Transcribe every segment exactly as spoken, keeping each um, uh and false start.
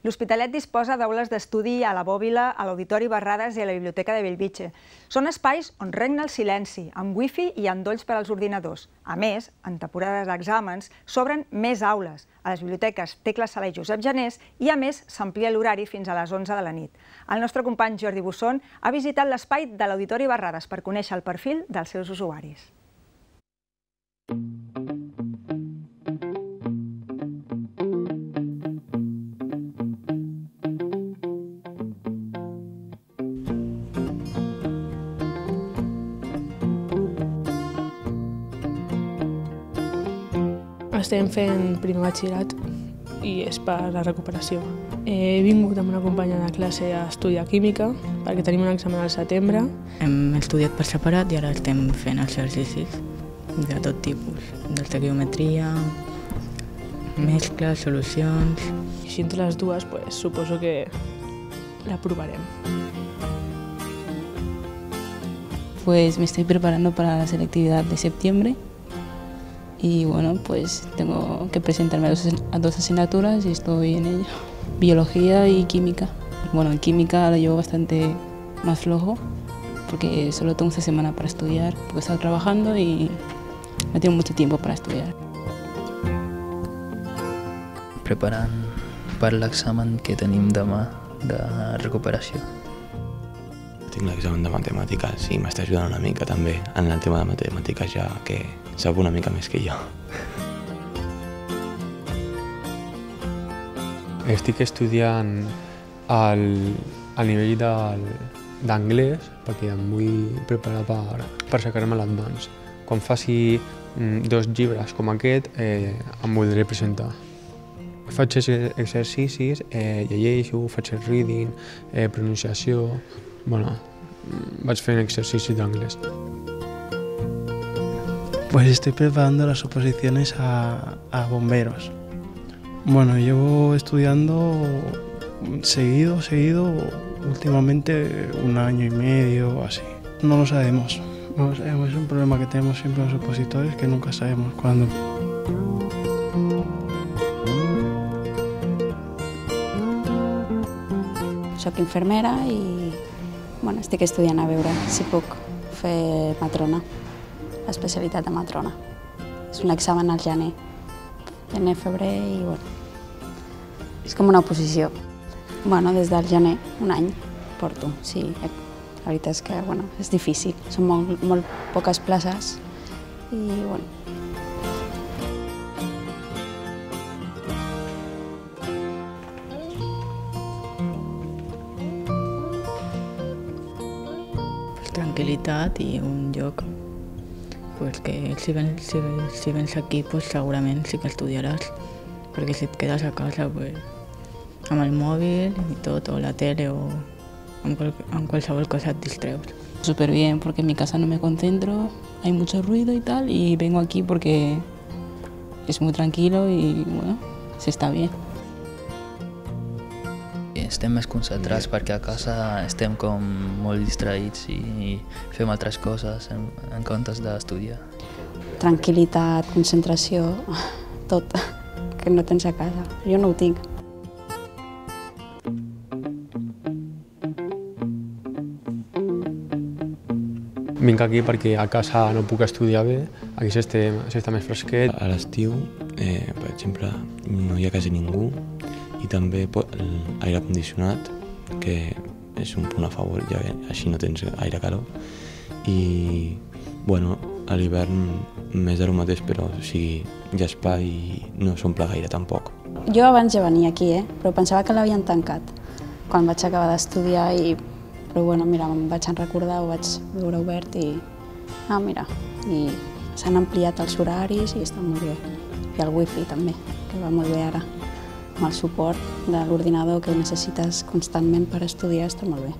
L'Hospitalet disposa d'aules d'estudi a la Bòbila, a l'Auditori Barrades i a la Biblioteca de Bellvitge. Són espais on regna el silenci, amb wifi i endolls per als ordinadors. A més, en temporades d'exàmens, s'obren més aules a les biblioteques Tecla Sala i Josep Janés i, a més, s'amplia l'horari fins a les onze de la nit. El nostre company Jordi Busón ha visitat l'espai de l'Auditori Barrades per conèixer el perfil dels seus usuaris. Estem fent primer batxillerat i és per la recuperació. He vingut amb una companya de classe a estudiar química perquè tenim un examen al setembre. Hem estudiat per separat i ara estem fent exercicis de tot tipus, des de geometria, mescles, solucions... Així entre les dues, pues, suposo que la provarem. Pues me estoy preparando para la selectividad de septiembre. Y bueno, pues tengo que presentarme a dos, a dos asignaturas y estoy en ello. Biología y química. Bueno, en química lo llevo bastante más flojo porque solo tengo esta semana para estudiar, porque he estado trabajando y no tengo mucho tiempo para estudiar. Preparant per l'examen que tenim demà de recuperació. Tinc l'examen de matemàtiques i m'està ajudant una mica també en el tema de matemàtiques, ja que sap una mica més que jo. Estic estudiant al, al nivell d'anglès perquè em vull preparar per, per sacar-me l'advance. Quan faci dos llibres com aquest eh, em voldré presentar. Faig exercicis, eh, llegeixo, faig el reading, eh, pronunciació... Bueno, vaig fent exercicis d'anglès. Pues estoy preparando las oposiciones a, a bomberos. Bueno, llevo estudiando seguido, seguido, últimamente un año y medio o así. No lo sabemos. No lo sabemos. Es un problema que tenemos siempre los opositores, que nunca sabemos cuándo. Soc infermera i bueno, estic estudiant a veure si puc fer matrona. Especialitat de matrona. És un examen al gener, gener, febrer i bueno... És com una oposició. Bueno, des del gener, un any, porto, sí. La veritat és que, bueno, és difícil. Són molt, molt poques places i, bueno... Pues, tranquil·litat i un lloc pues que si vens, si, si vens aquí pues segurament sí que estudiaràs, perquè si et quedes a casa pues, amb el mòbil i tot, o la tele, o amb, qual, amb qualsevol cosa et distreus. Súper bien, porque en mi casa no me concentro, hay mucho ruido y tal, y vengo aquí porque es muy tranquilo y bueno, se está bien. Estem més concentrats perquè a casa estem com molt distraïts i fem altres coses en, en comptes d'estudiar. Tranquil·litat, concentració, tot, que no tens a casa. Jo no ho tinc. Vinc aquí perquè a casa no puc estudiar bé, aquí s'està més fresquet. A l'estiu, eh, per exemple, no hi ha quasi ningú. I també l'aire condicionat, que és un punt a favor, ja que així no tens aire calor. I, bueno, a l'hivern més del mateix, però o sigui, hi ha espai i no s'omple gaire tampoc. Jo abans ja venia aquí, eh? Però pensava que l'havien tancat quan vaig acabar d'estudiar i... Però bueno, mira, em vaig recordar, ho vaig veure obert i... Ah, mira, i s'han ampliat els horaris i està molt bé. I el wifi també, que va molt bé ara. Amb el suport de l'ordinador que necessites constantment per estudiar està molt bé.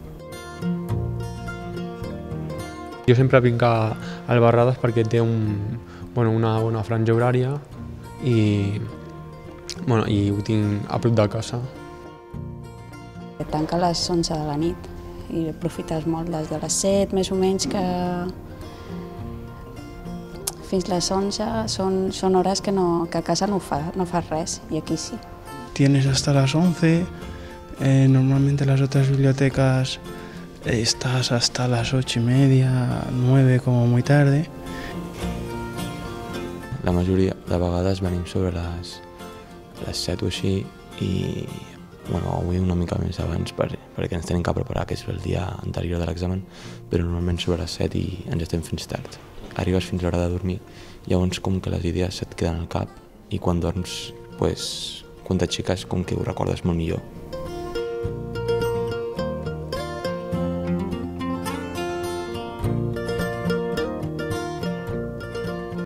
Jo sempre vinc al Barrades perquè té un, bueno, una bona franja horària i, bueno, i ho tinc a prop de casa. Tanca a les onze de la nit i aprofites molt des de les set, més o menys, que fins les onze són, són hores que, no, que a casa no, fa, no fas res i aquí sí. Tienes hasta las once Eh, normalmente las otras bibliotecas eh, estás hasta las ocho y media, nueve como muy tarde. La majoria de vegades venim sobre les, les set o així i bueno, avui una mica més abans per, perquè ens tenim que preparar, que és el dia anterior de l'examen, però normalment sobre les set i ens estem fins tard. Arribes fins l'hora de dormir, llavors com que les idees se't queden al cap i quan dorms, pues, quan t'aixeques com que ho recordes molt millor.